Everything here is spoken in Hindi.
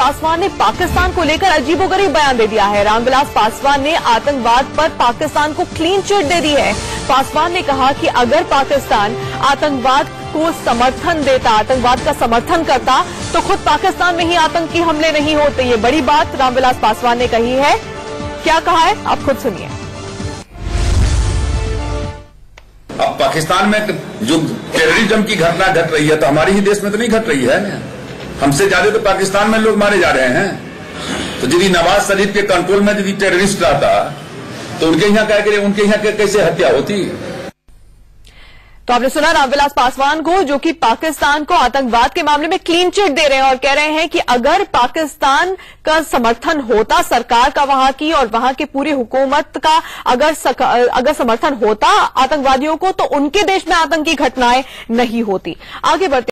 पासवान ने पाकिस्तान को लेकर अजीबोगरीब बयान दे दिया है। रामविलास पासवान ने आतंकवाद पर पाकिस्तान को क्लीन चिट दे दी है। पासवान ने कहा कि अगर पाकिस्तान आतंकवाद को समर्थन देता, आतंकवाद का समर्थन करता, तो खुद पाकिस्तान में ही आतंकी हमले नहीं होते। ये बड़ी बात रामविलास पासवान ने कही है। क्या कहा है आप खुद सुनिए। अब पाकिस्तान में जो टेररिज्म की घटना घट रही है तो हमारे ही देश में तो नहीं घट रही है। हमसे ज्यादा तो पाकिस्तान में लोग मारे जा रहे हैं। तो यदि नवाज शरीफ के कंट्रोल में यदि टेररिस्ट आता तो उनके यहाँ क्या करें, उनके यहाँ कैसे हत्या होती। तो आपने सुना रामविलास पासवान को, जो कि पाकिस्तान को आतंकवाद के मामले में क्लीन चिट दे रहे हैं और कह रहे हैं कि अगर पाकिस्तान का समर्थन होता, सरकार का वहां की और वहां की पूरी हुकूमत का अगर समर्थन होता आतंकवादियों को, तो उनके देश में आतंकी घटनाएं नहीं होती। आगे बढ़ते